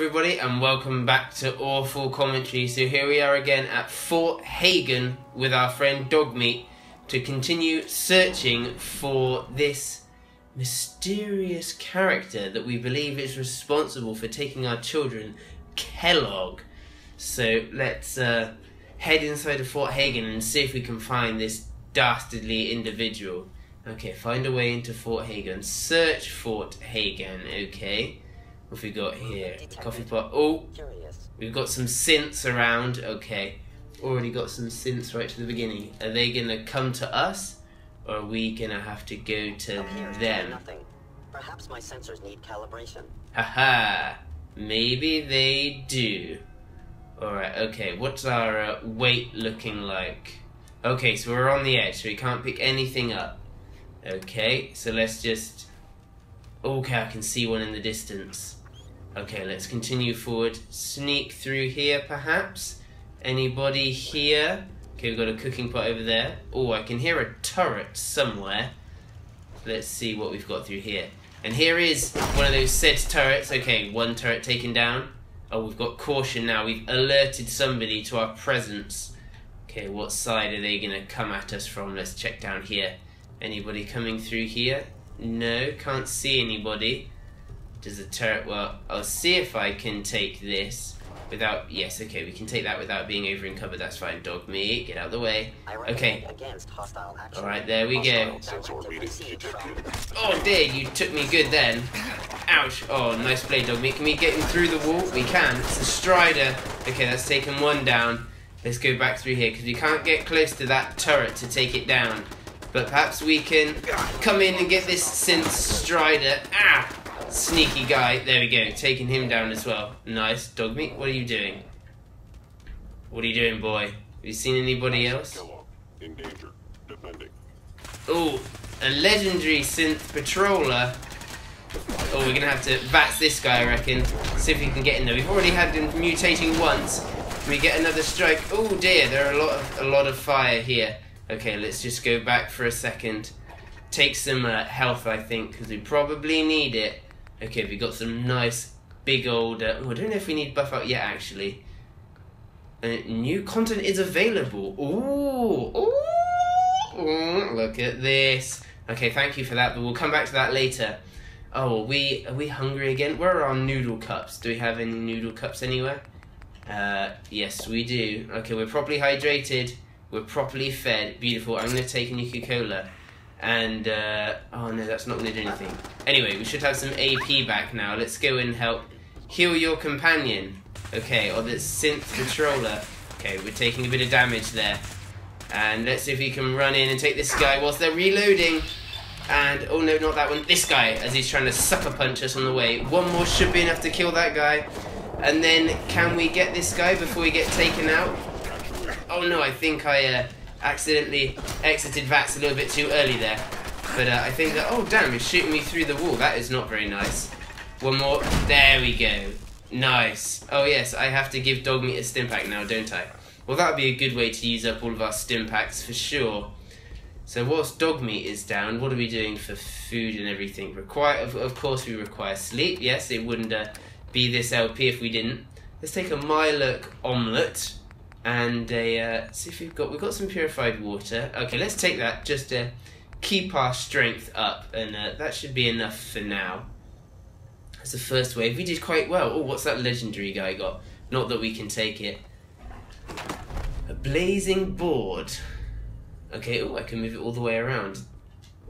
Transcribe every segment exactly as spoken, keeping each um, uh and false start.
everybody, and welcome back to Awful Commentary. So here we are again at Fort Hagen with our friend Dogmeat to continue searching for this mysterious character that we believe is responsible for taking our children, Kellogg. So let's uh, head inside of Fort Hagen and see if we can find this dastardly individual. Okay, find a way into Fort Hagen. Search Fort Hagen, okay. What have we got here? Detected. Coffee pot. Oh, curious. We've got some synths around. Okay, already got some synths right to the beginning. Are they gonna come to us, or are we gonna have to go to here, them? Nothing. Perhaps my sensors need calibration. Haha. Maybe they do. All right. Okay. What's our uh, weight looking like? Okay, so we're on the edge, so we can't pick anything up. Okay, so let's just. Okay, I can see one in the distance. Okay, let's continue forward. Sneak through here, perhaps? Anybody here? Okay, we've got a cooking pot over there. Oh, I can hear a turret somewhere. Let's see what we've got through here. And here is one of those said turrets. Okay, one turret taken down. Oh, we've got caution now. We've alerted somebody to our presence. Okay, what side are they going to come at us from? Let's check down here. Anybody coming through here? No, can't see anybody. Does the turret... well, I'll see if I can take this without... yes, okay, we can take that without being over encumbered. That's fine. Dog me, get out of the way. Okay. Alright, there we go. Oh dear, you took me good then. Ouch. Oh, nice play, Dog Me. Can we get him through the wall? We can. It's a strider. Okay, that's taken one down. Let's go back through here, because we can't get close to that turret to take it down. But perhaps we can come in and get this synth strider. Ah! Sneaky guy. There we go. Taking him down as well. Nice. Dogmeat, what are you doing? What are you doing, boy? Have you seen anybody else? In danger. Defending. Oh, a legendary synth patroller. Oh, we're going to have to bats this guy, I reckon. See if we can get in there. We've already had him mutating once. Can we get another strike? Oh, dear. There are a lot of, a lot of fire here. Okay, let's just go back for a second. Take some uh, health, I think, because we probably need it. Okay, we got some nice, big old... Uh, oh, I don't know if we need buff out yet, actually. Uh, new content is available. Ooh, ooh, ooh, look at this. Okay, thank you for that, but we'll come back to that later. Oh, are we, are we hungry again? Where are our noodle cups? Do we have any noodle cups anywhere? Uh, yes, we do. Okay, we're properly hydrated. We're properly fed. Beautiful. I'm going to take a Nuka-Cola. And, uh... oh, no, that's not going to do anything. Anyway, we should have some A P back now. Let's go and help heal your companion. Okay, or the synth controller. Okay, we're taking a bit of damage there. And let's see if we can run in and take this guy whilst they're reloading. And, oh, no, not that one. This guy, as he's trying to sucker punch us on the way. One more should be enough to kill that guy. And then, can we get this guy before we get taken out? Oh no, I think I uh, accidentally exited VATS a little bit too early there. But uh, I think that... oh damn, it's shooting me through the wall. That is not very nice. One more. There we go. Nice. Oh yes, I have to give Dogmeat a stim pack now, don't I? Well, that would be a good way to use up all of our stim packs for sure. So whilst Dogmeat is down, what are we doing for food and everything? Require, of, of course we require sleep. Yes, it wouldn't uh, be this L P if we didn't. Let's take a Miloc omelette. And a, uh, see if we've got, we've got some purified water. Okay, let's take that just to keep our strength up. And uh, that should be enough for now. That's the first wave. We did quite well. Oh, what's that legendary guy got? Not that we can take it. A blazing board. Okay, oh, I can move it all the way around.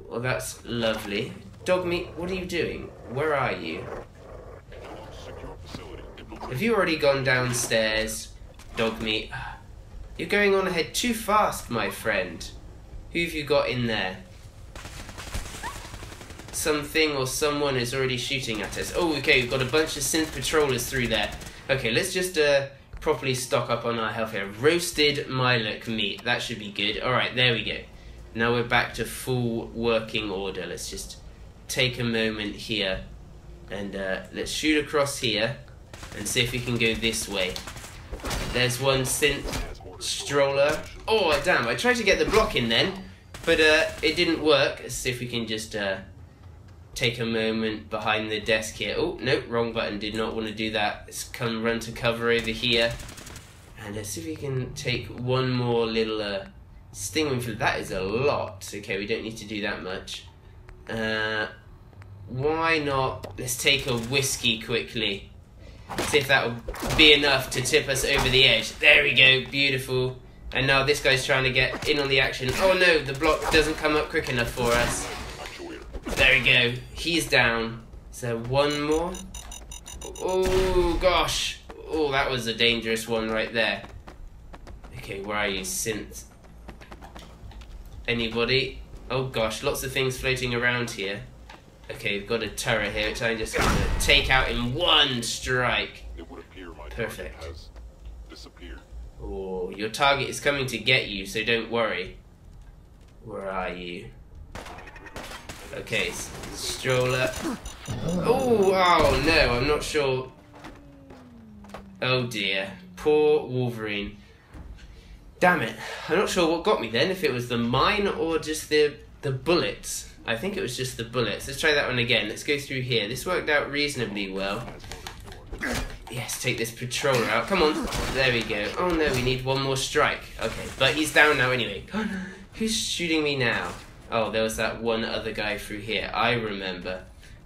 Well, that's lovely. Dogmeat, what are you doing? Where are you? Have you already gone downstairs? Dogmeat, you're going on ahead too fast, my friend. Who have you got in there? Something or someone is already shooting at us. Oh, okay, we've got a bunch of synth patrollers through there. Okay, let's just uh, properly stock up on our health here. Roasted Miloc meat, that should be good. Alright, there we go. Now we're back to full working order. Let's just take a moment here. And uh, let's shoot across here and see if we can go this way. There's one synth stroller. Oh, damn, I tried to get the block in then, but uh, it didn't work. Let's see if we can just uh, take a moment behind the desk here. Oh, nope, wrong button. Did not want to do that. Let's come run to cover over here. And let's see if we can take one more little uh, stingwing flip. That is a lot. Okay, we don't need to do that much. Uh, why not? Let's take a whiskey quickly. See if that will be enough to tip us over the edge. There we go. Beautiful. And now this guy's trying to get in on the action. Oh no, the block doesn't come up quick enough for us. There we go. He's down. So one more. Oh gosh. Oh, that was a dangerous one right there. Okay, where are you, synth? Anybody? Oh gosh, lots of things floating around here. Okay, we've got a turret here, which I'm just going to take out in one strike. It would appear my perfect target has disappeared. Oh, your target is coming to get you, so don't worry. Where are you? Okay, stroller. Oh, oh no, I'm not sure. Oh dear, poor Wolverine. Damn it, I'm not sure what got me then, if it was the mine or just the, the bullets. I think it was just the bullets. Let's try that one again. Let's go through here. This worked out reasonably well. Yes, take this patroller out. Come on. There we go. Oh no, we need one more strike. Okay, but he's down now anyway. Who's shooting me now? Oh, there was that one other guy through here. I remember.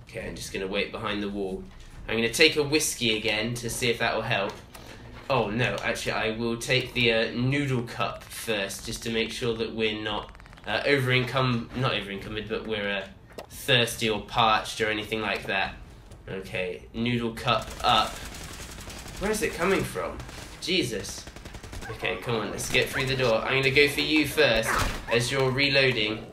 Okay, I'm just going to wait behind the wall. I'm going to take a whiskey again to see if that will help. Oh no, actually I will take the uh, noodle cup first, just to make sure that we're not uh, over-income, not over-incumbed, but we're uh, thirsty or parched or anything like that. Okay, noodle cup up. Where is it coming from? Jesus. Okay, come on, let's get through the door. I'm going to go for you first, as you're reloading.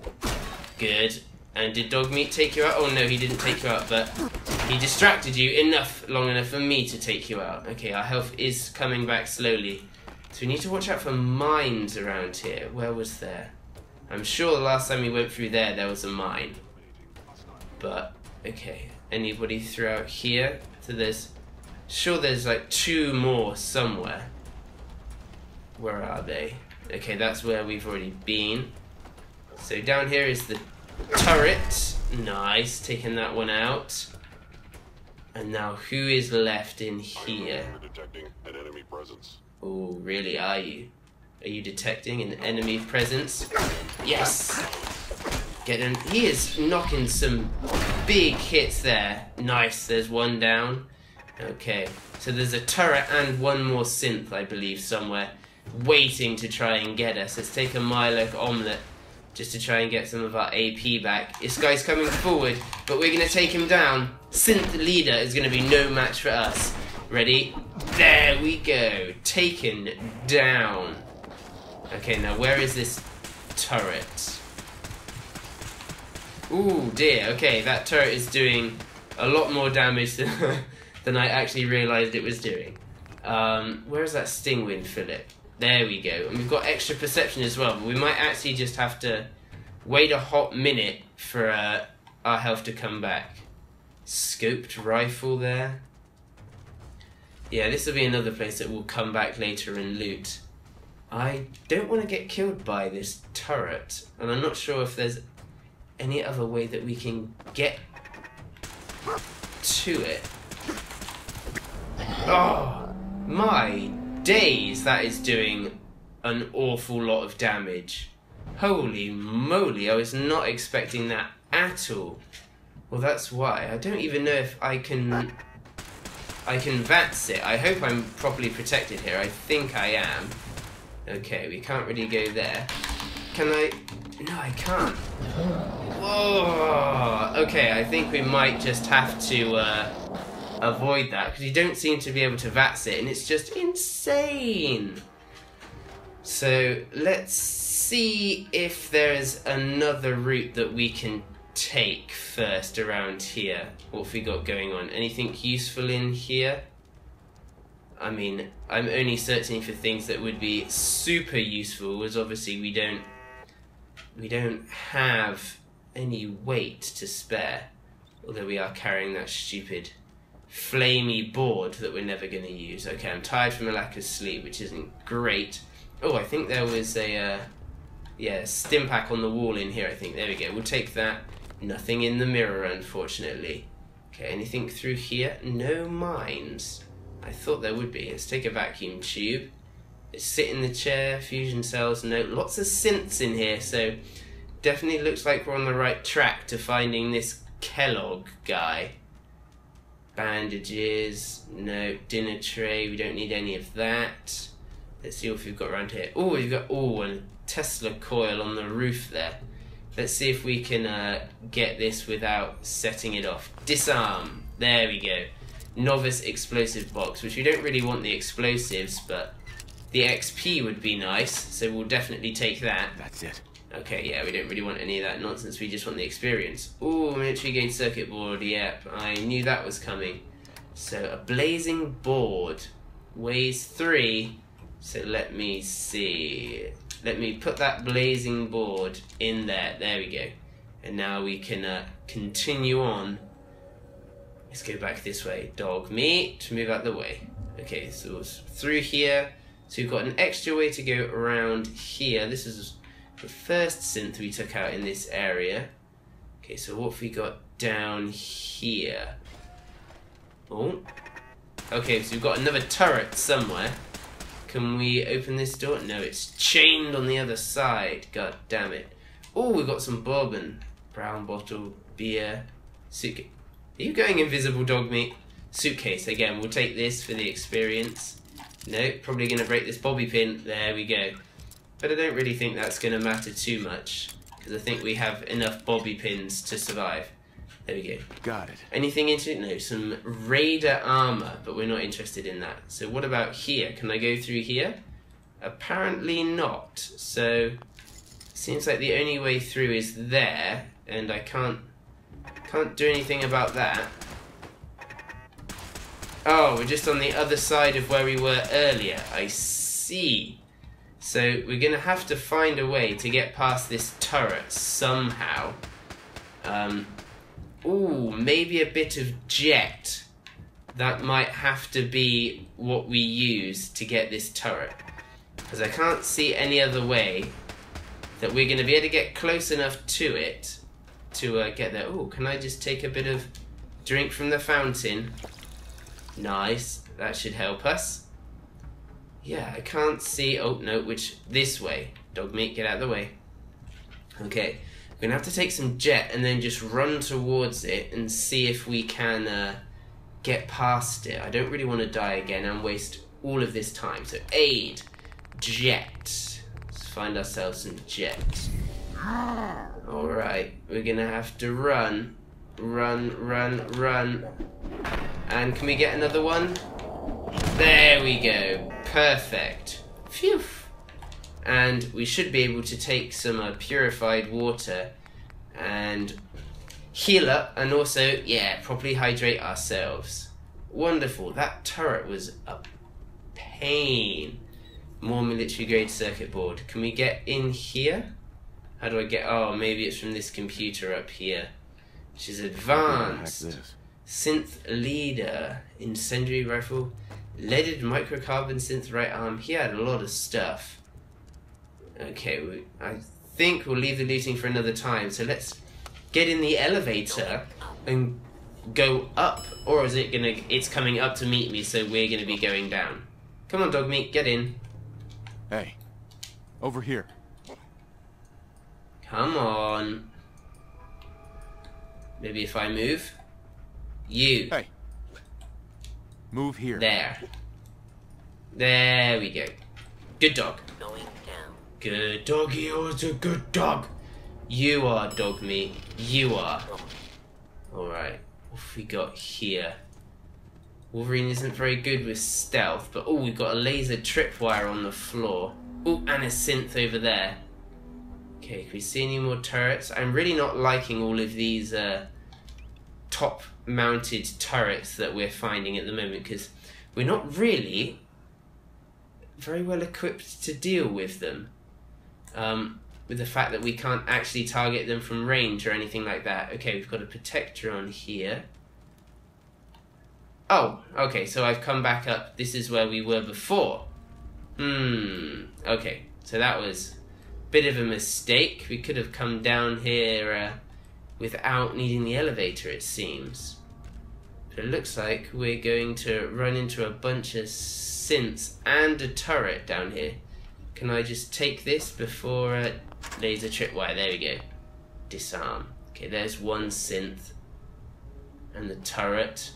Good. And did Dogmeat take you out? Oh no, he didn't take you out, but he distracted you enough, long enough for me to take you out. Okay, our health is coming back slowly. So we need to watch out for mines around here. Where was there? I'm sure the last time we went through there, there was a mine. But, okay. Anybody throughout here? So there's... Sure there's like two more somewhere. Where are they? Okay, that's where we've already been. So down here is the turret. Nice, taking that one out. And now who is left in here? Oh, really, are you? Are you detecting an enemy presence? Yes! Get him. He is knocking some big hits there. Nice, there's one down. Okay, so there's a turret and one more synth, I believe, somewhere, waiting to try and get us. Let's take a Miloc omelette just to try and get some of our A P back. This guy's coming forward, but we're going to take him down. Synth leader is going to be no match for us. Ready? There we go. Taken down. Okay, now where is this turret? Ooh, dear. Okay, that turret is doing a lot more damage than... than I actually realised it was doing. Um, where is that stingwing fillet? There we go. And we've got extra perception as well, but we might actually just have to wait a hot minute for uh, our health to come back. Scoped rifle there. Yeah, this will be another place that will come back later and loot. I don't want to get killed by this turret, and I'm not sure if there's any other way that we can get to it. Oh, my days, that is doing an awful lot of damage. Holy moly, I was not expecting that at all. Well, that's why. I don't even know if I can... I can VATS it. I hope I'm properly protected here. I think I am. Okay, we can't really go there. Can I... No, I can't. Whoa! Okay, I think we might just have to... Uh, avoid that, because you don't seem to be able to VATS it, and it's just insane. So let's see if there is another route that we can take first around here. What have we got going on? Anything useful in here? I mean, I'm only searching for things that would be super useful, as obviously we don't we don't have any weight to spare, although we are carrying that stupid flamey board that we're never going to use. Okay, I'm tired from a lack of sleep, which isn't great. Oh, I think there was a, uh, yeah, stim pack on the wall in here, I think. There we go. We'll take that. Nothing in the mirror, unfortunately. Okay, anything through here? No mines. I thought there would be. Let's take a vacuum tube. Let's sit in the chair, fusion cells, no. Lots of synths in here, so definitely looks like we're on the right track to finding this Kellogg guy. Bandages, no. Dinner tray, we don't need any of that. Let's see what we've got around here. Oh, we've got, oh, and a Tesla coil on the roof there. Let's see if we can uh, get this without setting it off. Disarm. There we go. Novice explosive box, which we don't really want the explosives, but the X P would be nice, so we'll definitely take that. That's it. Okay, yeah, we don't really want any of that nonsense. We just want the experience. Ooh, military gain circuit board. Yep, I knew that was coming. So a blazing board weighs three. So let me see. Let me put that blazing board in there. There we go. And now we can uh, continue on. Let's go back this way. Dog meat. Move out the way. Okay, so it's through here. So we've got an extra way to go around here. This is the first synth we took out in this area. Okay, so what have we got down here? Oh. Okay, so we've got another turret somewhere. Can we open this door? No, it's chained on the other side. God damn it. Oh, we've got some bourbon. Brown bottle, beer, suitcase. Are you going invisible, dog meat? Suitcase, again, we'll take this for the experience. No, probably going to break this bobby pin. There we go. But I don't really think that's going to matter too much, because I think we have enough bobby pins to survive. There we go. Got it. Anything into it? No, some raider armor, but we're not interested in that. So what about here? Can I go through here? Apparently not. So seems like the only way through is there, and I can't can't do anything about that. Oh, we're just on the other side of where we were earlier. I see. So we're gonna have to find a way to get past this turret somehow. Um. Ooh, maybe a bit of jet. That might have to be what we use to get this turret. Because I can't see any other way that we're going to be able to get close enough to it to uh, get there. Ooh, can I just take a bit of drink from the fountain? Nice. That should help us. Yeah, I can't see... Oh, no, which... This way. Dog meat, get out of the way. Okay. We're going to have to take some jet and then just run towards it and see if we can uh, get past it. I don't really want to die again and waste all of this time. So aid, jet. Let's find ourselves some jet. Alright, we're going to have to run. Run, run, run. And can we get another one? There we go. Perfect. Phew. And we should be able to take some uh, purified water and heal up, and also, yeah, properly hydrate ourselves. Wonderful. That turret was a pain. More military grade circuit board. Can we get in here? How do I get... Oh, maybe it's from this computer up here. Which is advanced. Synth leader. Incendiary rifle. Leaded microcarbon synth right arm. He had a lot of stuff. Okay, we, I think we'll leave the looting for another time, so let's get in the elevator and go up, or is it gonna, it's coming up to meet me, so we're gonna be going down. Come on, dog meat, get in. Hey, over here. Come on. Maybe if I move? You. Hey, move here. There. There we go. Good dog. Good doggy, you're a good dog. You are, dog meat. You are. Alright, what have we got here? Wolverine isn't very good with stealth, but oh, we've got a laser tripwire on the floor. Oh, and a synth over there. Okay, can we see any more turrets? I'm really not liking all of these uh, top-mounted turrets that we're finding at the moment, because we're not really very well equipped to deal with them. Um, with the fact that we can't actually target them from range or anything like that. Okay, we've got a protector on here. Oh, okay, so I've come back up. This is where we were before. Hmm, okay. So that was a bit of a mistake. We could have come down here uh, without needing the elevator, it seems. But it looks like we're going to run into a bunch of synths and a turret down here. Can I just take this before uh, laser tripwire? There we go. Disarm. Okay, there's one synth. And the turret.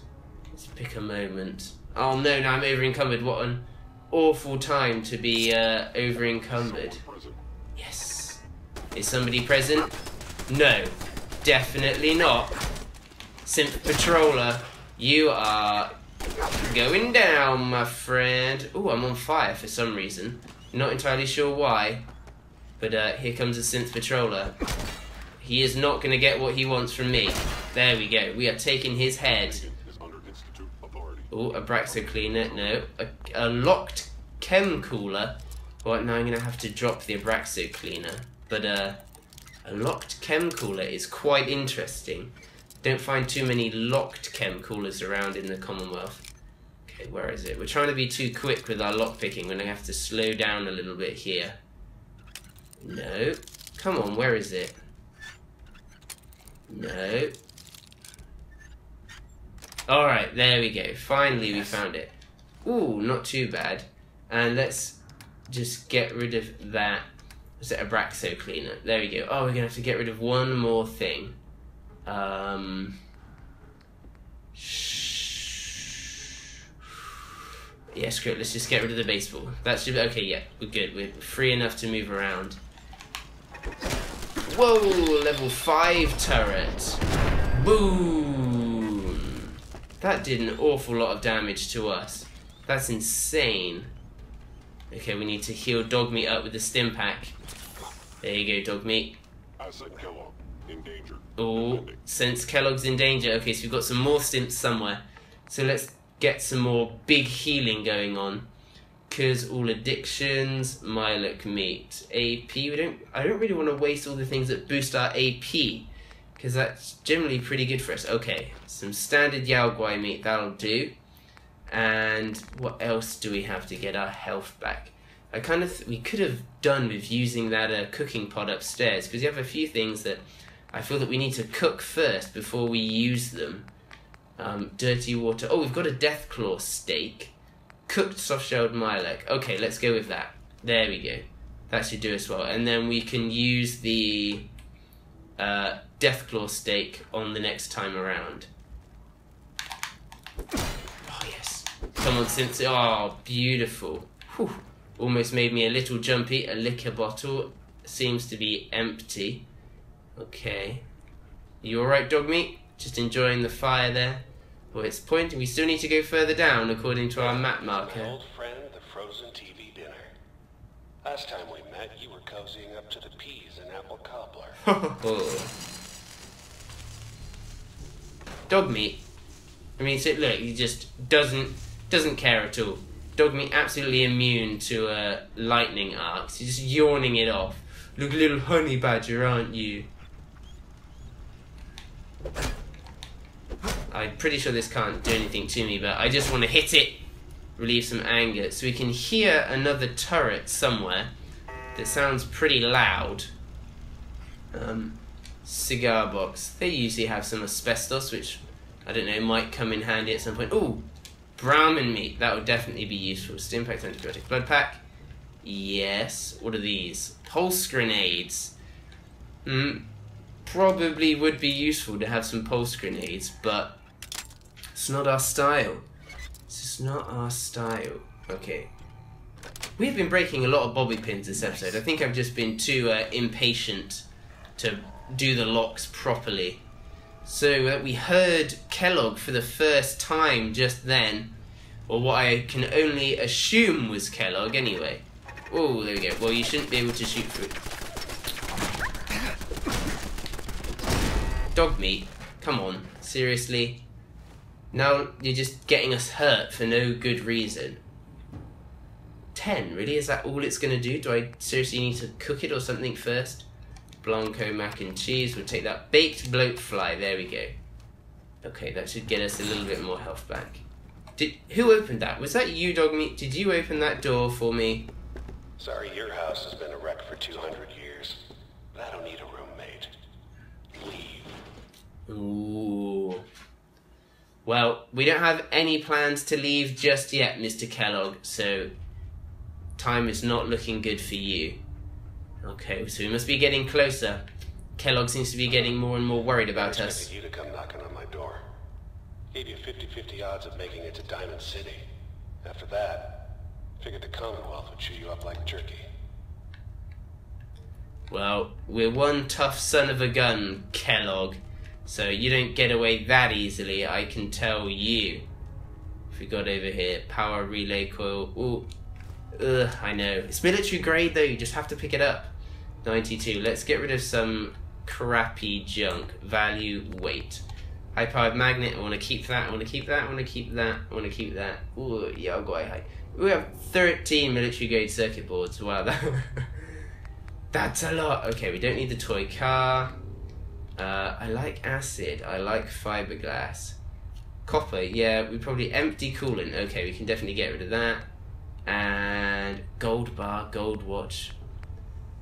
Let's pick a moment. Oh no, now I'm over-encumbered. What an awful time to be uh, over-encumbered. Yes. Is somebody present? No. Definitely not. Synth Patroller, you are going down, my friend. Ooh, I'm on fire for some reason. Not entirely sure why. But uh, here comes a Synth Patroller. He is not going to get what he wants from me. There we go. We are taking his head. Ooh, a Braxo Cleaner. No. A, a locked Chem Cooler. Right, now I'm going to have to drop the Abraxo Cleaner. But uh, a locked Chem Cooler is quite interesting. Don't find too many locked Chem Coolers around in the Commonwealth. Okay, where is it? We're trying to be too quick with our lock picking. We're going to have to slow down a little bit here. No. Come on, where is it? No. Alright, there we go. Finally, yes. We found it. Ooh, not too bad. And let's just get rid of that. Was it a Braxo Cleaner? There we go. Oh, we're going to have to get rid of one more thing. Um. Yeah, screw it. Let's just get rid of the baseball. That should be okay. Yeah, we're good. We're free enough to move around. Whoa! Level five turret. Boom! That did an awful lot of damage to us. That's insane. Okay, we need to heal Dogmeat up with the stim pack. There you go, Dogmeat. I said Kellogg in danger. Oh, since Kellogg's in danger. Okay, so we've got some more stimps somewhere. So let's get some more big healing going on. Cures all addictions, Myloc meat, A P. We don't. I don't really want to waste all the things that boost our A P, because that's generally pretty good for us. Okay, some standard Yao Guai meat, that'll do. And what else do we have to get our health back? I kind of th we could have done with using that uh, cooking pot upstairs, because you have a few things that I feel that we need to cook first before we use them. Um, dirty water. Oh, we've got a Deathclaw steak. Cooked soft-shelled Myloc. Okay, let's go with that. There we go. That should do us well. And then we can use the uh, Deathclaw steak on the next time around. Oh, yes. Come on, since... Oh, beautiful. Whew. Almost made me a little jumpy. A liquor bottle seems to be empty. Okay. You alright, Dogmeat? Just enjoying the fire there. Well, it's pointing. We still need to go further down, according to our map marker. My old friend, the frozen T V dinner. Last time we met, you were cozying up to the peas and apple cobbler. Dogmeat. I mean, so, look, he just doesn't doesn't care at all. Dogmeat absolutely immune to uh, lightning arcs. He's just yawning it off. Look, a little honey badger, aren't you? I'm pretty sure this can't do anything to me, but I just want to hit it. Relieve some anger. So we can hear another turret somewhere. That sounds pretty loud. Um, cigar box. They usually have some asbestos, which, I don't know, might come in handy at some point. Ooh! Brahmin meat. That would definitely be useful. Stimpact, antibiotic, blood pack. Yes. What are these? Pulse grenades. Hmm. Probably would be useful to have some pulse grenades, but it's not our style. It's just not our style. Okay. We've been breaking a lot of bobby pins this episode. I think I've just been too uh, impatient to do the locks properly. So uh, we heard Kellogg for the first time just then, or what I can only assume was Kellogg anyway. Oh, there we go. Well, you shouldn't be able to shoot through it. Dogmeat, come on, seriously? Now you're just getting us hurt for no good reason. ten, really? Is that all it's going to do? Do I seriously need to cook it or something first? Blanco mac and cheese, we'll take that. Baked bloatfly, there we go. Okay, that should get us a little bit more health back. Did, who opened that? Was that you, Dogmeat? Did you open that door for me? Sorry, your house has been a wreck for two hundred years. I don't need a roommate. Leave. Ooh. Well, we don't have any plans to leave just yet, Mister Kellogg, so time is not looking good for you. Okay, so we must be getting closer. Kellogg seems to be getting more and more worried about us. I expected you to come knocking on my door. Gave you fifty fifty odds of making it to Diamond City. After that, figured the Commonwealth would chew you up like jerky. Well, we're one tough son of a gun, Kellogg. So you don't get away that easily, I can tell you. If we got over here, power relay coil. Ooh. Ugh, I know. It's military grade though, you just have to pick it up. ninety-two. Let's get rid of some crappy junk. Value, weight. High powered magnet. I want to keep that. I want to keep that. I want to keep that. I want to keep that. Ooh, yeah, I've got a high. We have thirteen military grade circuit boards. Wow, that that's a lot. Okay, we don't need the toy car. Uh, I like acid. I like fiberglass. Copper. Yeah, we probably empty coolant. Okay, we can definitely get rid of that. And gold bar, gold watch.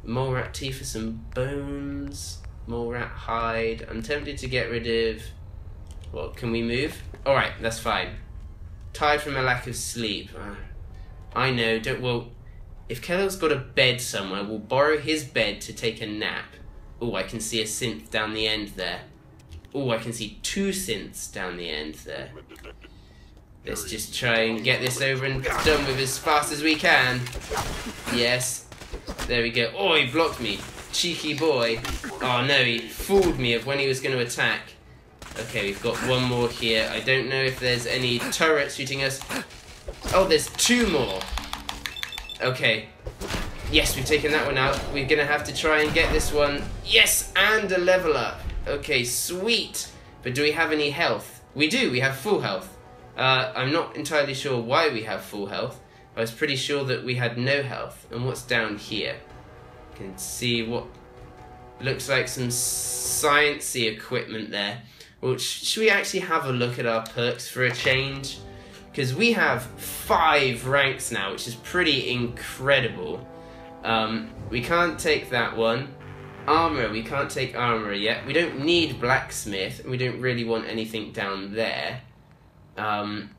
Mole rat teeth for some bones. Mole rat hide. I'm tempted to get rid of. What, can we move? Alright, that's fine. Tired from a lack of sleep. Uh, I know, don't. Well, if Kellogg's got a bed somewhere, we'll borrow his bed to take a nap. Oh, I can see a synth down the end there. Oh, I can see two synths down the end there. Let's just try and get this over and done with as fast as we can. Yes. There we go. Oh, he blocked me. Cheeky boy. Oh, no, he fooled me of when he was going to attack. Okay, we've got one more here. I don't know if there's any turrets shooting us. Oh, there's two more. Okay. Yes, we've taken that one out. We're going to have to try and get this one. Yes, and a level up. Okay, sweet. But do we have any health? We do. We have full health. Uh, I'm not entirely sure why we have full health. I was pretty sure that we had no health. And what's down here? You can see what looks like some sciencey equipment there. Well, sh should we actually have a look at our perks for a change? Because we have five ranks now, which is pretty incredible. Um, we can't take that one. Armor, we can't take armor yet. We don't need blacksmith, and we don't really want anything down there. Um,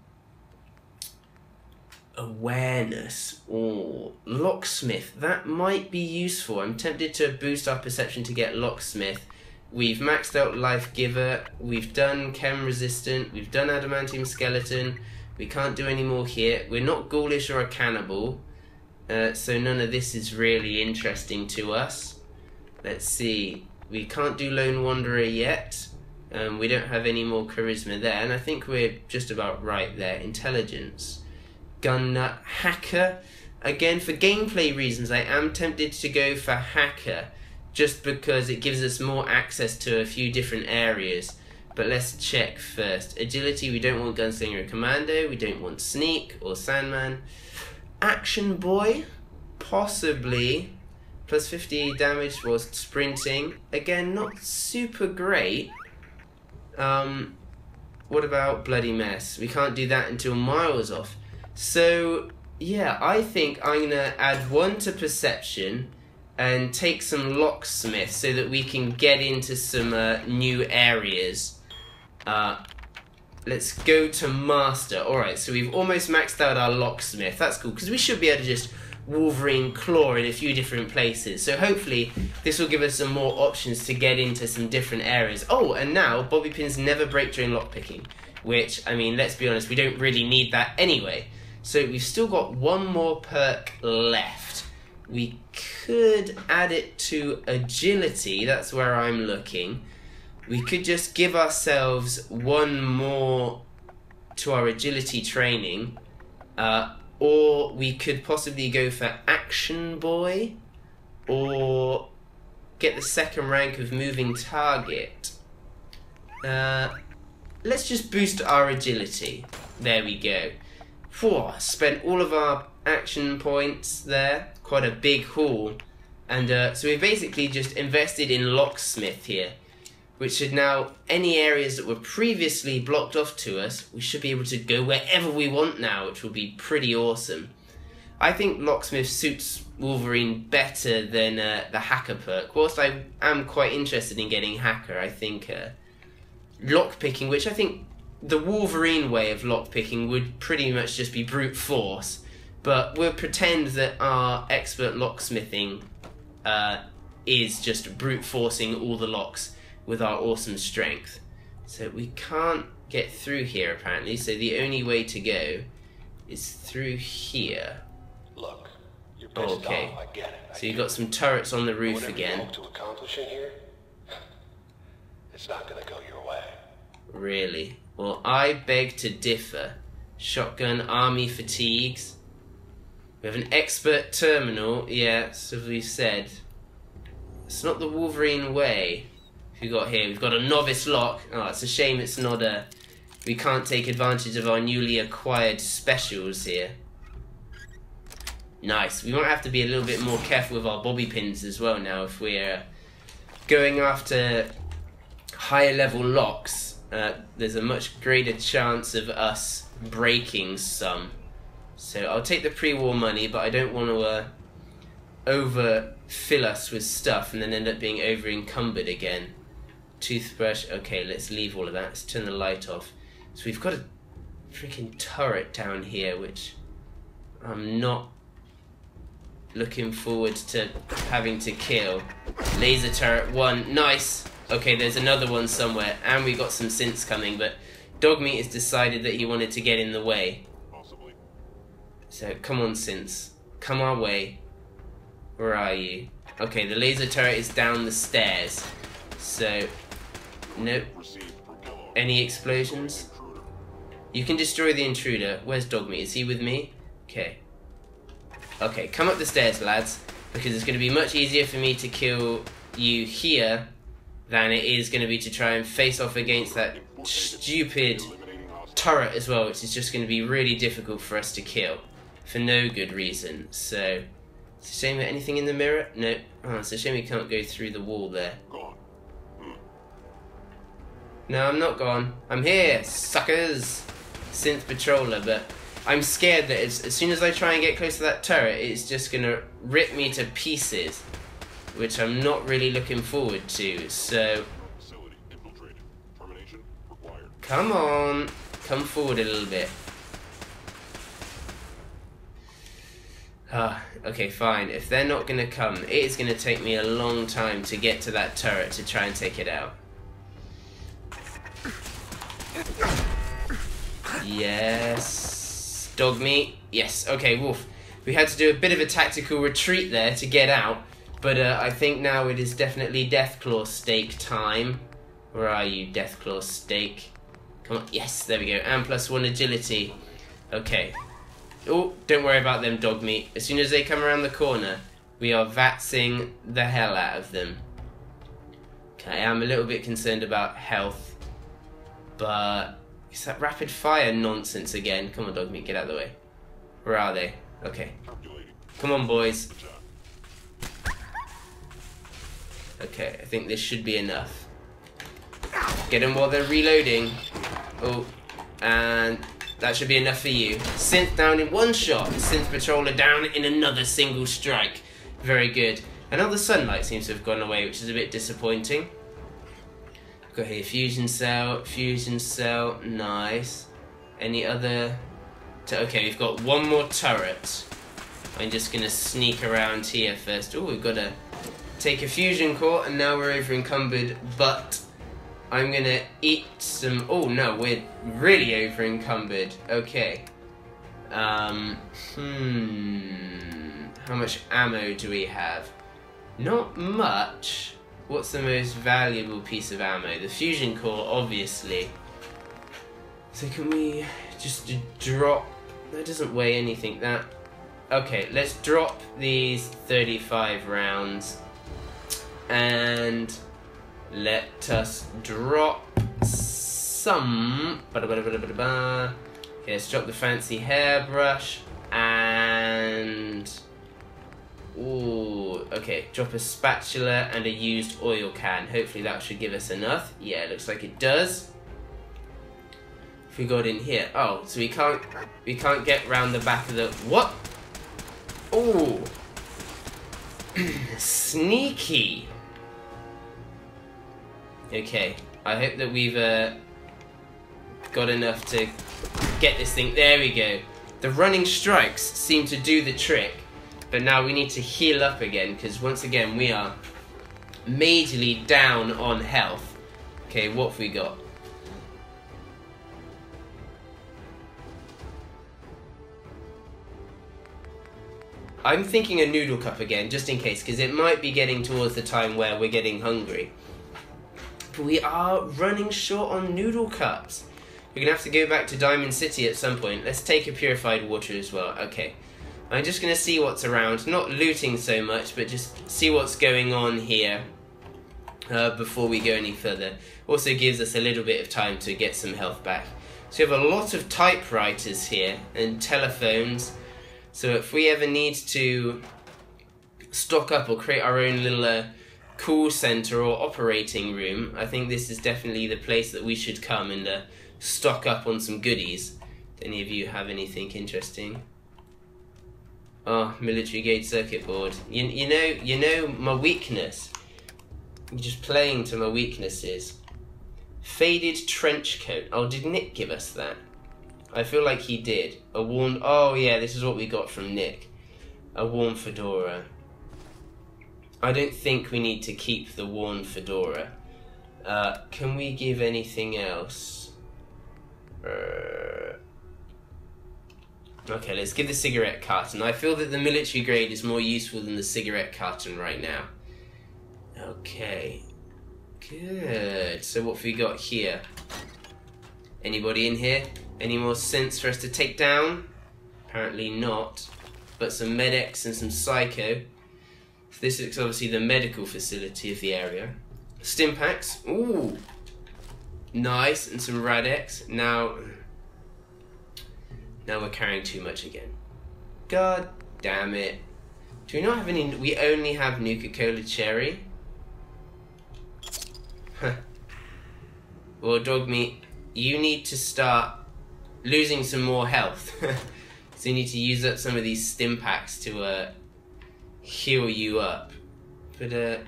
awareness, or oh, locksmith, that might be useful. I'm tempted to boost our perception to get locksmith. We've maxed out life giver, we've done chem resistant, we've done adamantium skeleton, we can't do any more here. We're not ghoulish or a cannibal. Uh, so none of this is really interesting to us. Let's see. We can't do Lone Wanderer yet. Um, we don't have any more charisma there. And I think we're just about right there. Intelligence. Gun nut. Hacker. Again, for gameplay reasons, I am tempted to go for hacker. Just because it gives us more access to a few different areas. But let's check first. Agility. We don't want gunslinger or commando. We don't want sneak or sandman. Action boy, possibly, plus fifty damage was sprinting. Again, not super great. Um, what about bloody mess? We can't do that until miles off. So yeah, I think I'm gonna add one to perception and take some locksmith so that we can get into some uh, new areas. Uh, Let's go to master. Alright, so we've almost maxed out our locksmith. That's cool, because we should be able to just Wolverine claw in a few different places. So hopefully this will give us some more options to get into some different areas. Oh, and now bobby pins never break during lockpicking. Which, I mean, let's be honest, we don't really need that anyway. So we've still got one more perk left. We could add it to agility. That's where I'm looking. We could just give ourselves one more to our agility training, uh, or we could possibly go for Action Boy, or get the second rank of Moving Target. Uh, let's just boost our agility. There we go. Whew, spent all of our action points there. Quite a big haul. And uh, so we've basically just invested in Locksmith here. Which should now, any areas that were previously blocked off to us, we should be able to go wherever we want now, which will be pretty awesome. I think Locksmith suits Wolverine better than uh, the Hacker perk. Whilst I am quite interested in getting Hacker, I think uh, lockpicking, which I think the Wolverine way of lockpicking would pretty much just be brute force, but we'll pretend that our expert locksmithing uh, is just brute forcing all the locks with our awesome strength. So we can't get through here apparently, so the only way to go is through here. Look, you're pissed okay. off. I get it. I so you've got some turrets on the roof whatever again. You hope to accomplish in here, it's not gonna go your way. Really? Well, I beg to differ. Shotgun army fatigues. We have an expert terminal. Yeah, so we said. It's not the Wolverine way. We got here. We've got a novice lock. Oh, it's a shame it's not a. We can't take advantage of our newly acquired specials here. Nice. We might have to be a little bit more careful with our bobby pins as well now if we're going after higher level locks. Uh, there's a much greater chance of us breaking some. So I'll take the pre-war money, but I don't want to uh, overfill us with stuff and then end up being over-encumbered again. Toothbrush. Okay, let's leave all of that. Let's turn the light off. So we've got a freaking turret down here, which I'm not looking forward to having to kill. Laser turret one. Nice. Okay, there's another one somewhere, and we got some synths coming, but Dogmeat has decided that he wanted to get in the way. Possibly. So, come on, synths. Come our way. Where are you? Okay, the laser turret is down the stairs. So, nope. Any explosions? You can destroy the intruder. Where's Dogmeat? Is he with me? Okay. Okay, come up the stairs, lads, because it's going to be much easier for me to kill you here than it is going to be to try and face off against that stupid turret as well, which is just going to be really difficult for us to kill for no good reason. So, it's a shame that anything in the mirror? No. Oh, it's a shame we can't go through the wall there. No, I'm not gone. I'm here, suckers! Synth patroller, but I'm scared that it's, as soon as I try and get close to that turret, it's just going to rip me to pieces, which I'm not really looking forward to, so... Facility infiltrated. Termination required. Come on! Come forward a little bit. Ah, okay, fine. If they're not gonna come, it is gonna take me a long time to get to that turret to try and take it out. Yes... Dogmeat? Yes, okay, Wolf. We had to do a bit of a tactical retreat there to get out, but uh, I think now it is definitely Deathclaw Steak time. Where are you, Deathclaw Steak? Come on, yes, there we go. And plus one agility. Okay. Oh, don't worry about them, Dogmeat. As soon as they come around the corner, we are vatsing the hell out of them. Okay, I'm a little bit concerned about health, but it's that rapid fire nonsense again. Come on, Dogmeat, get out of the way. Where are they? Okay. Come on, boys. Okay, I think this should be enough. Get them while they're reloading. Oh, and that should be enough for you. Synth down in one shot. Synth patroller down in another single strike. Very good. And now the sunlight seems to have gone away, which is a bit disappointing. I've got here fusion cell, fusion cell, nice. Any other... Okay, we've got one more turret. I'm just going to sneak around here first. Oh, we've got a... Take a fusion core, and now we're over encumbered, but I'm gonna eat some. Oh no, we're really over encumbered. Okay. Um, hmm. How much ammo do we have? Not much. What's the most valuable piece of ammo? The fusion core, obviously. So can we just drop. That doesn't weigh anything, that. Okay, let's drop these thirty-five rounds. And let us drop some. Okay, let's drop the fancy hairbrush and. Ooh, okay, drop a spatula and a used oil can. Hopefully that should give us enough. Yeah, it looks like it does. If we got in here, oh, so we can't we can't get round the back of the what? Ooh, sneaky. Okay, I hope that we've uh, got enough to get this thing. There we go. The running strikes seem to do the trick, but now we need to heal up again, because once again we are majorly down on health. Okay, what have we got? I'm thinking a noodle cup again, just in case, because it might be getting towards the time where we're getting hungry. But we are running short on noodle cups. We're going to have to go back to Diamond City at some point. Let's take a purified water as well. Okay. I'm just going to see what's around. Not looting so much, but just see what's going on here uh, before we go any further. Also gives us a little bit of time to get some health back. So we have a lot of typewriters here and telephones. So if we ever need to stock up or create our own little uh, call centre or operating room, I think this is definitely the place that we should come and uh, stock up on some goodies. Do any of you have anything interesting? Ah, oh, military gauge circuit board. You, you know, you know my weakness. You're just playing to my weaknesses. Faded trench coat. Oh, did Nick give us that? I feel like he did. A worn... Oh, yeah, this is what we got from Nick. A worn fedora. I don't think we need to keep the worn fedora. Uh, can we give anything else? Uh... Okay, let's give the cigarette carton. I feel that the military grade is more useful than the cigarette carton right now. Okay. Good. So what have we got here? Anybody in here? Any more sense for us to take down? Apparently not. But some medics and some psycho. So this is obviously the medical facility of the area. Stimpaks. Ooh. Nice. And some Radex. Now... Now we're carrying too much again. God damn it. Do we not have any... We only have Nuka-Cola Cherry. Huh. Well, Dogmeat, you need to start... losing some more health. So you need to use up some of these Stimpaks to uh, heal you up. But, uh...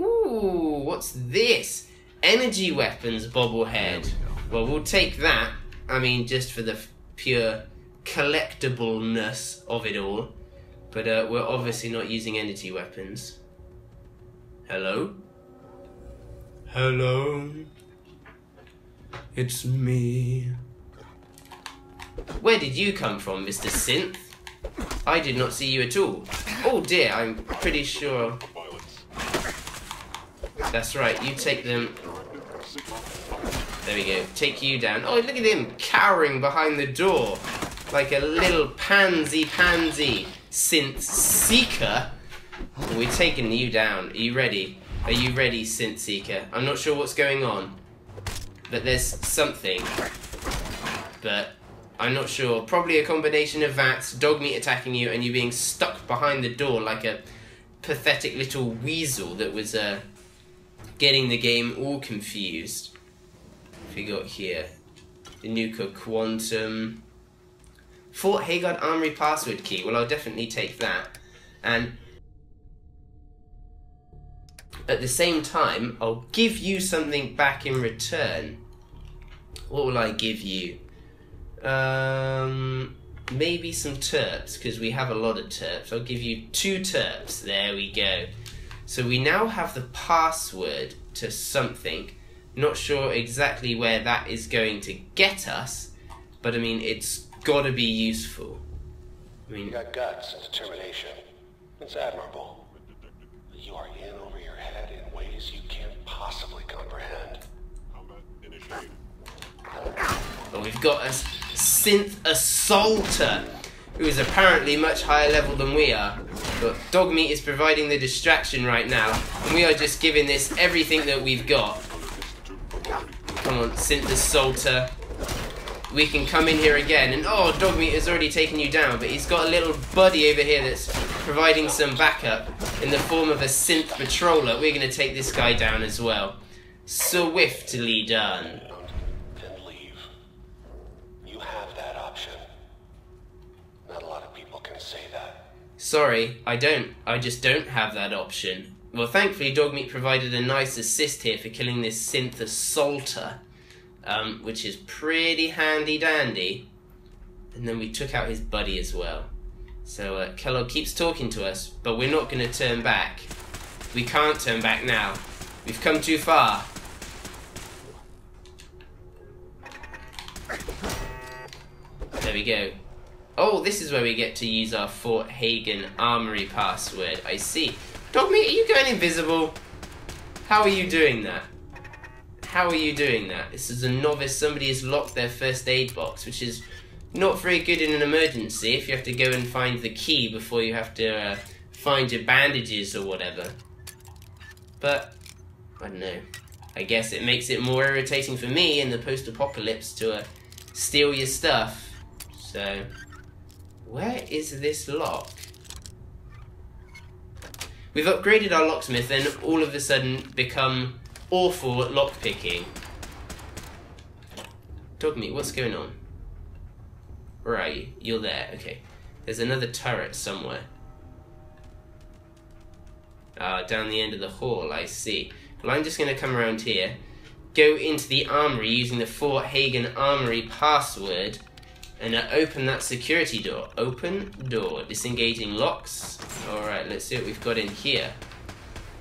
Ooh, what's this? Energy weapons bobblehead. We well, we'll take that. I mean, just for the pure collectibleness of it all. But uh, we're obviously not using energy weapons. Hello? Hello? It's me. Where did you come from, Mister Synth? I did not see you at all. Oh dear, I'm pretty sure... That's right, you take them... There we go, take you down. Oh, look at him, cowering behind the door. Like a little pansy-pansy Synth Seeker. Oh, we're taking you down. Are you ready? Are you ready, Synth Seeker? I'm not sure what's going on. But there's something. But... I'm not sure. Probably a combination of vats, Dogmeat attacking you, and you being stuck behind the door like a pathetic little weasel that was uh, getting the game all confused. What have we got here? The Nuka Quantum. Fort Hagen Armory password key. Well, I'll definitely take that. And at the same time, I'll give you something back in return. What will I give you? Um, maybe some terps, because we have a lot of terps. I'll give you two terps. There we go. So we now have the password to something. Not sure exactly where that is going to get us, but I mean, it's got to be useful. I mean, you got guts and determination. It's admirable. You are in over your head in ways you can't possibly comprehend. I'm not initiating. But we've got a Synth Assaulter, who is apparently much higher level than we are. But Dogmeat is providing the distraction right now, and we are just giving this everything that we've got. Come on, Synth Assaulter. We can come in here again, and oh, Dogmeat has already taken you down, but he's got a little buddy over here that's providing some backup in the form of a Synth Patroller. We're going to take this guy down as well. Swiftly done. Sorry, I don't. I just don't have that option. Well, thankfully, Dogmeat provided a nice assist here for killing this synth assaulter, um, which is pretty handy-dandy. And then we took out his buddy as well. So uh, Kellogg keeps talking to us, but we're not going to turn back. We can't turn back now. We've come too far. There we go. Oh, this is where we get to use our Fort Hagen Armory password. I see. Dogmeat, are you going invisible? How are you doing that? How are you doing that? This is a novice. Somebody has locked their first aid box, which is not very good in an emergency if you have to go and find the key before you have to uh, find your bandages or whatever. But, I don't know. I guess it makes it more irritating for me in the post-apocalypse to uh, steal your stuff. So, where is this lock? We've upgraded our locksmith and all of a sudden become awful at lockpicking. Dogmeat, what's going on? Right, you're there, okay. There's another turret somewhere. Ah, down the end of the hall, I see. Well, I'm just going to come around here, go into the armory using the Fort Hagen Armory password, and uh, open that security door. Open door. Disengaging locks. Alright, let's see what we've got in here.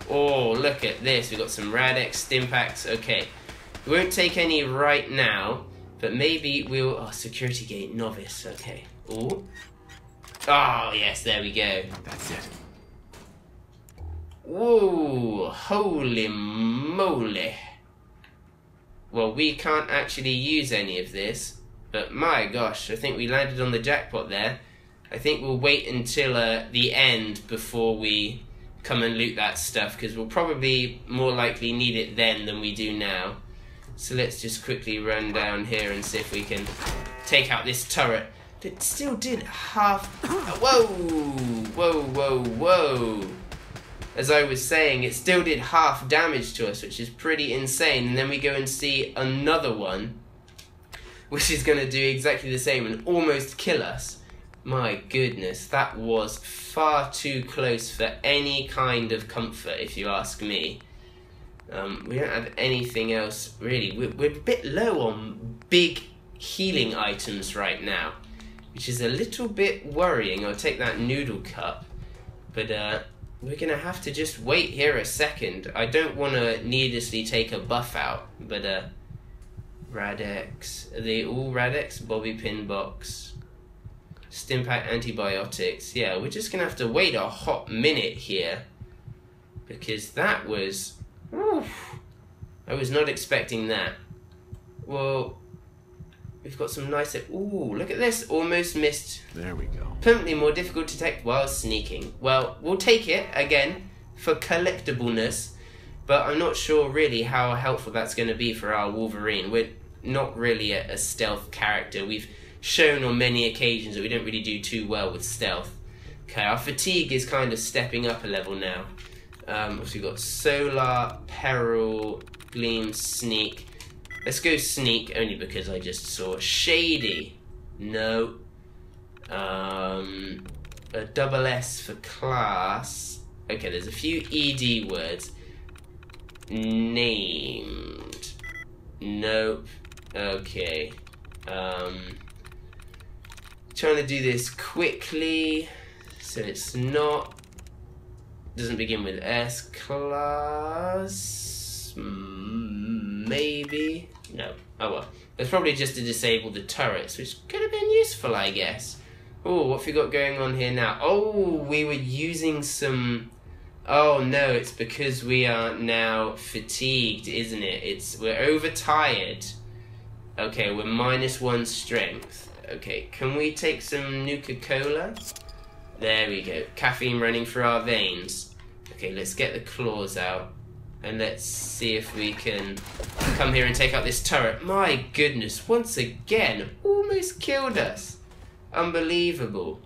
Oh, look at this. We've got some Radex, Stimpaks. Okay. We won't take any right now, but maybe we'll... Oh, security gate, novice. Okay. Ooh. Oh, yes, there we go. That's it. Whoa, holy moly. Well, we can't actually use any of this. But my gosh, I think we landed on the jackpot there. I think we'll wait until uh, the end before we come and loot that stuff, because we'll probably more likely need it then than we do now. So let's just quickly run down here and see if we can take out this turret. It still did half... Whoa! Whoa, whoa, whoa! As I was saying, it still did half damage to us, which is pretty insane. And then we go and see another one, which is going to do exactly the same and almost kill us. My goodness, that was far too close for any kind of comfort, if you ask me. Um, we don't have anything else, really. We're, we're a bit low on big healing items right now, which is a little bit worrying. I'll take that noodle cup, but uh, we're going to have to just wait here a second. I don't want to needlessly take a buff out, but... Uh, Radex. Are they all Radex? Bobby Pin Box. Stimpak Antibiotics. Yeah, we're just going to have to wait a hot minute here. Because that was... Oof, I was not expecting that. Well, we've got some nice... Ooh, look at this. Almost missed. There we go. Permanently more difficult to detect while sneaking. Well, we'll take it, again, for collectableness. But I'm not sure really how helpful that's going to be for our Wolverine. We're not really a, a stealth character. We've shown on many occasions that we don't really do too well with stealth. Okay, our fatigue is kind of stepping up a level now. Um, so we've got Solar, Peril, Gleam, Sneak. Let's go Sneak, only because I just saw Shady. No. Um, a double S for class. Okay, there's a few E D words. Named. Nope. Okay. Um, trying to do this quickly, so it's not. Doesn't begin with S. Class. Maybe. No. Oh well. It's probably just to disable the turrets, which could have been useful, I guess. Oh, what have we got going on here now? Oh, we were using some. Oh no, it's because we are now fatigued, isn't it? It's we're overtired. Okay, we're minus one strength. Okay, can we take some Nuka-Cola? There we go. Caffeine running through our veins. Okay, let's get the claws out. And let's see if we can come here and take out this turret. My goodness, once again, almost killed us. Unbelievable.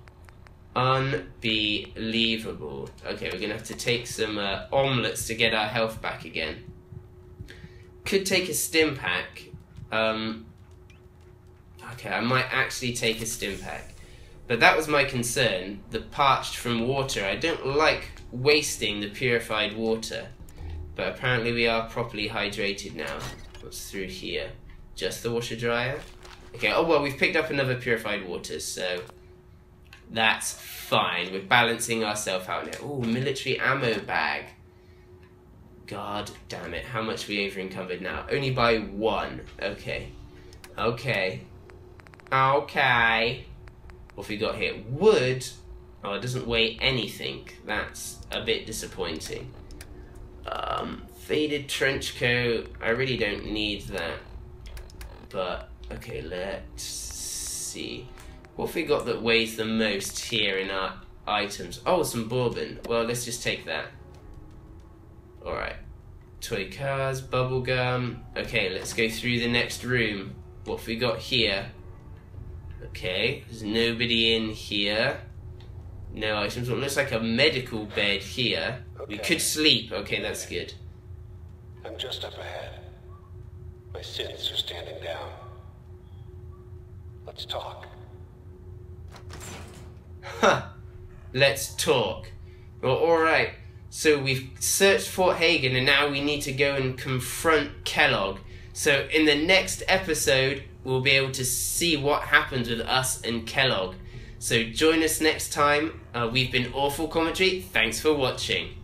Unbelievable. Okay, we're gonna have to take some uh, omelets to get our health back again. Could take a stim pack. Um, okay, I might actually take a stim pack. But that was my concern, the parched from water. I don't like wasting the purified water. But apparently we are properly hydrated now. What's through here? Just the washer dryer? Okay, oh well, we've picked up another purified water, so that's fine. We're balancing ourselves out now. Ooh, military ammo bag. God damn it, how much are we over encumbered now? Only by one. Okay. Okay. Okay. What have we got here? Wood? Oh, it doesn't weigh anything. That's a bit disappointing. Um, faded trench coat. I really don't need that. But, okay, let's see. What have we got that weighs the most here in our items? Oh, some bourbon. Well, let's just take that. Alright. Toy cars, bubblegum. Okay, let's go through the next room. What have we got here? Okay, there's nobody in here. No items. Well, it looks like a medical bed here. Okay. We could sleep. Okay, that's good. I'm just up ahead. My sins are standing down. Let's talk. Huh. Let's talk. Well, alright. So we've searched Fort Hagen and now we need to go and confront Kellogg. So in the next episode, we'll be able to see what happens with us and Kellogg. So join us next time. Uh, we've been Awful Commentary. Thanks for watching.